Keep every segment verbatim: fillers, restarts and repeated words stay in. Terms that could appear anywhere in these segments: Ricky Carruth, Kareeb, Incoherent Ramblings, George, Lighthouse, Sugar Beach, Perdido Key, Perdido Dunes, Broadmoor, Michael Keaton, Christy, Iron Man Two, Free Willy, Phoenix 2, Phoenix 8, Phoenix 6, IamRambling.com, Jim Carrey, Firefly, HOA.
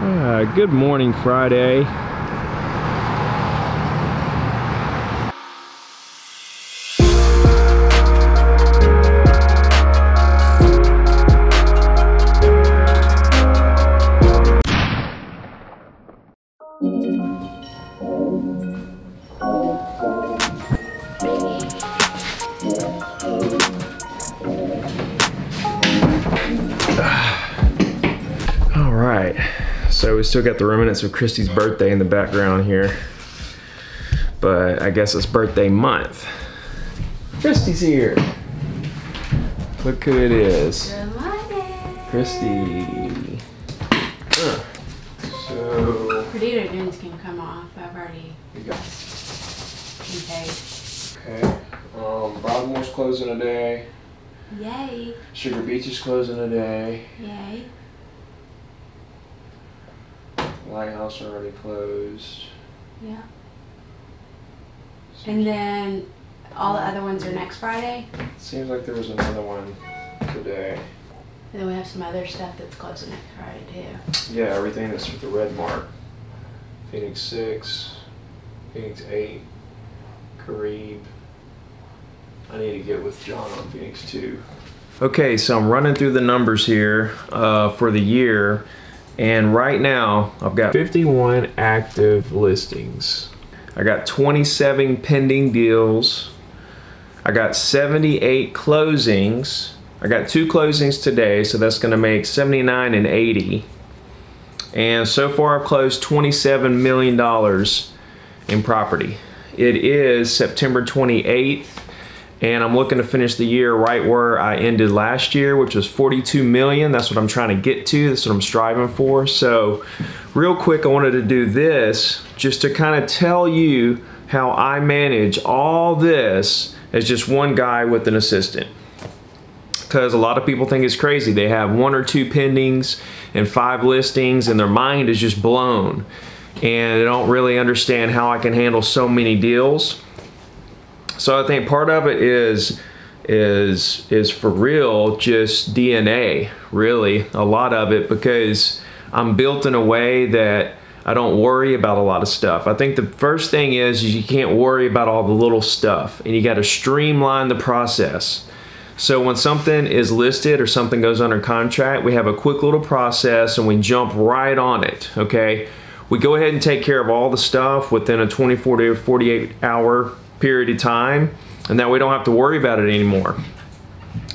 Uh, good morning, Friday. So we still got the remnants of Christy's birthday in the background here, but I guess it's birthday month. Christy's here. Look who it is. Good morning. Christy. Huh. So. Perdido Dunes can come off. I've already. You go. Okay. Okay. Um, Broadmoor's closing today. Yay. Sugar Beach is closing today. Yay. Lighthouse already closed. Yeah. And then all the other ones are next Friday? Seems like there was another one today. And then we have some other stuff that's closing next Friday too. Yeah, everything that's with the red mark. Phoenix six, Phoenix eight, Kareeb. I need to get with John on Phoenix two. Okay, so I'm running through the numbers here uh, for the year. And right now, I've got fifty-one active listings. I got twenty-seven pending deals. I got seventy-eight closings. I got two closings today, so that's gonna make seventy-nine and eighty. And so far, I've closed twenty-seven million dollars in property. It is September twenty-eighth, and I'm looking to finish the year right where I ended last year, which was forty-two million. That's what I'm trying to get to. That's what I'm striving for. So real quick, I wanted to do this just to kind of tell you how I manage all this as just one guy with an assistant. Because a lot of people think it's crazy. They have one or two pendings and five listings and their mind is just blown. And they don't really understand how I can handle so many deals. So I think part of it is is is for real just D N A, really, a lot of it, because I'm built in a way that I don't worry about a lot of stuff. I think the first thing is, is you can't worry about all the little stuff, and you got to streamline the process. So when something is listed or something goes under contract, we have a quick little process and we jump right on it, okay? We go ahead and take care of all the stuff within a twenty-four to forty-eight hour period of time, and that we don't have to worry about it anymore.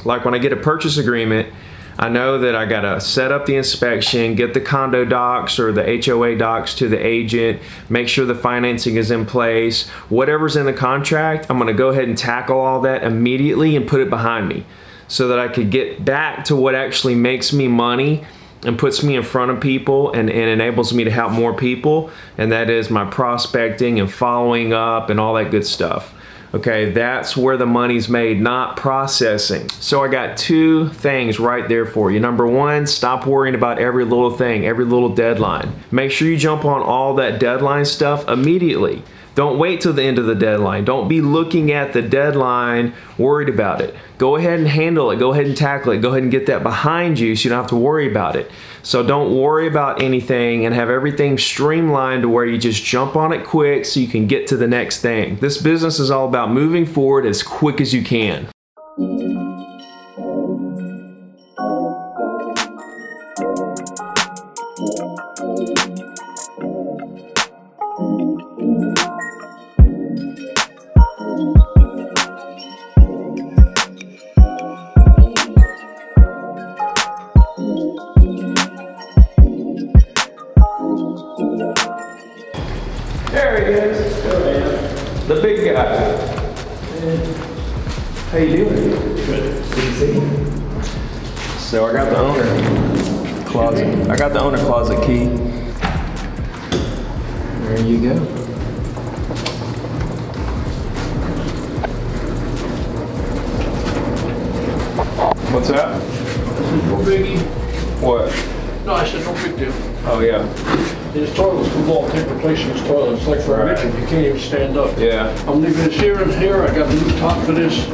Like when I get a purchase agreement, I know that I gotta set up the inspection, get the condo docs or the H O A docs to the agent, make sure the financing is in place. Whatever's in the contract, I'm gonna go ahead and tackle all that immediately and put it behind me so that I could get back to what actually makes me money and puts me in front of people and, and enables me to help more people, and that is my prospecting and following up and all that good stuff. Okay, that's where the money's made, not processing. So I got two things right there for you. Number one, stop worrying about every little thing, every little deadline. Make sure you jump on all that deadline stuff immediately. Don't wait till the end of the deadline. Don't be looking at the deadline, worried about it. Go ahead and handle it. Go ahead and tackle it. Go ahead and get that behind you so you don't have to worry about it. So don't worry about anything and have everything streamlined to where you just jump on it quick so you can get to the next thing. This business is all about moving forward as quick as you can. The big guy. How you doing? Good. Good to see you. So I got the owner closet. I got the owner closet key. There you go. What's up? No biggie. What? No, I said no big deal. Oh yeah. His toilet's from all different places. Toilets, like for right. Richard, you can't even stand up. Yeah. I'm leaving this here and here. I got a new top for this.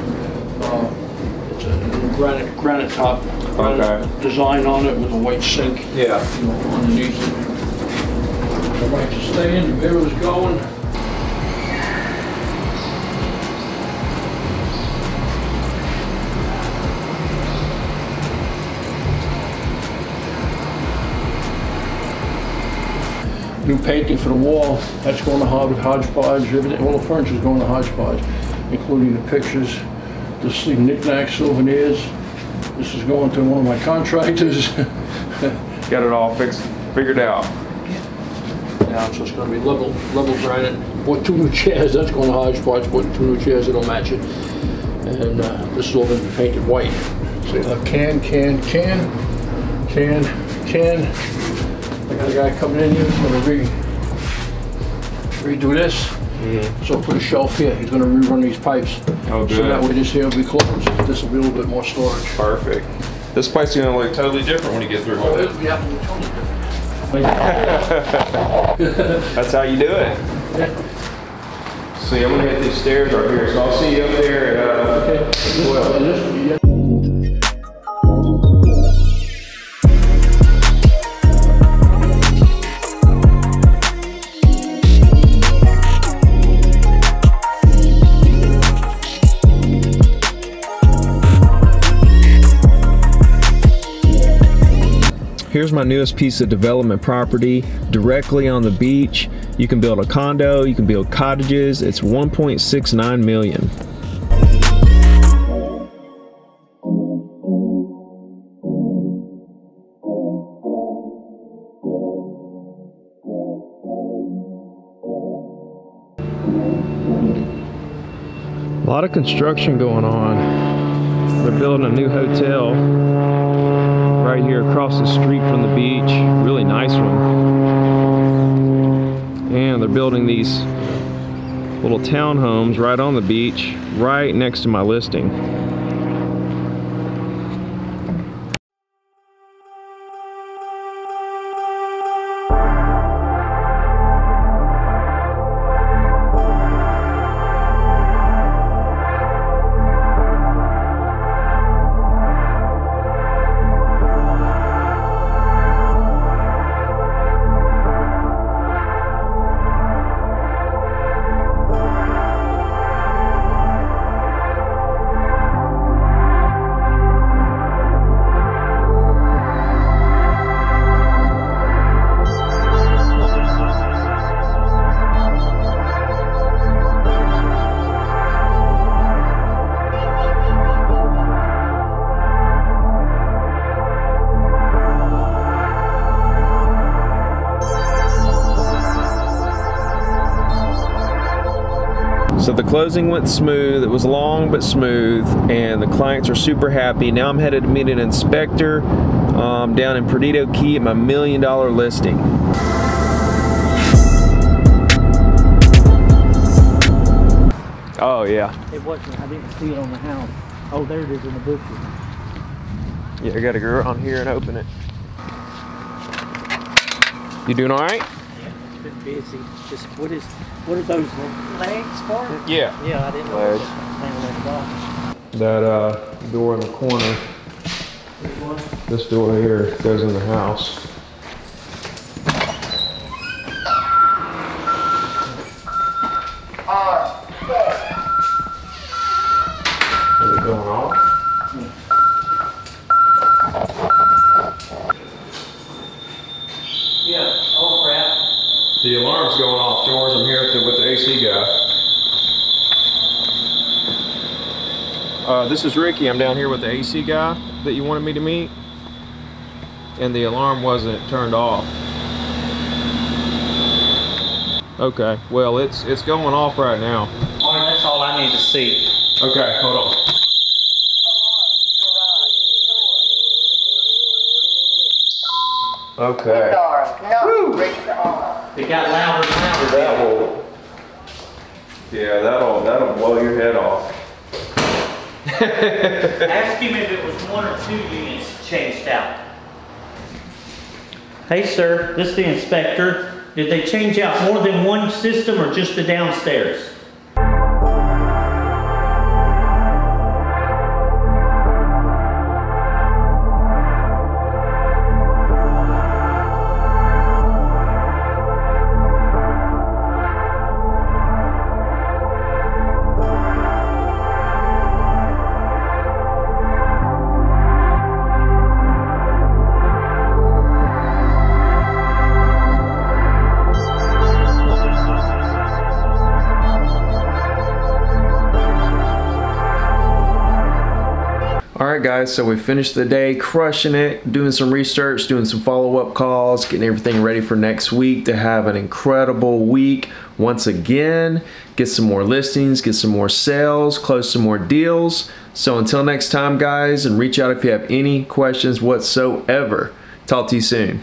Uh, it's a granite granite top. Granite okay. Design on it with a white sink. Yeah. You know, underneath it. staying, the beer was going. New painting for the wall, that's going to hodgepodge, everything, all the furniture's going to hodgepodge, including the pictures, the sleep knickknacks, souvenirs. This is going to one of my contractors. Got it all fixed, figured out. Now, so it's going to be level, level granite. Bought two new chairs, that's going to hodgepodge, bought two new chairs that'll match it. And uh, this is all going to be painted white. So you'll have can, can, can, can, can. I got a guy coming in here, he's going to re redo this. Mm-hmm. So put a shelf here, he's going to rerun these pipes. Oh, good. So that way this here will be closed. This will be a little bit more storage. Perfect. This pipe's going to look totally different when you get through with it. Yeah, totally different. That's how you do it. Yeah. See, I'm going to hit these stairs right here, so I'll see you up there at uh, okay. twelve. This, here's my newest piece of development property directly on the beach. You can build a condo, you can build cottages. It's one point six nine million. A lot of construction going on. They're building a new hotel right here across the street from the beach. Really nice one. And they're building these little townhomes right on the beach, right next to my listing. So the closing went smooth. It was long but smooth, and the clients are super happy. Now I'm headed to meet an inspector um, down in Perdido Key at my million dollar listing. Oh yeah. It wasn't, I didn't see it on the house. Oh, there it is in the bushes. Yeah, I gotta go around here and open it. You doing all right? Been busy. Just what is what are those legs for? Yeah. Yeah, I didn't know that. That uh, door in the corner. This door here goes in the house. Uh, is it going off? Yeah. Oh crap. The alarm's going off, George. I'm here at the, with the A C guy. Uh, this is Ricky. I'm down here with the A C guy that you wanted me to meet. And the alarm wasn't turned off. Okay, well, it's it's going off right now. All right, that's all I need to see. Okay, hold on. Okay. No, it got louder and louder. That will, yeah, that'll that'll blow your head off. Ask him if it was one or two units changed out. Hey, sir, this is the inspector. Did they change out more than one system or just the downstairs? guys, so we finished the day crushing it, doing some research, doing some follow-up calls, getting everything ready for next week to have an incredible week once again, get some more listings, get some more sales, close some more deals. So until next time, guys, and reach out if you have any questions whatsoever. Talk to you soon.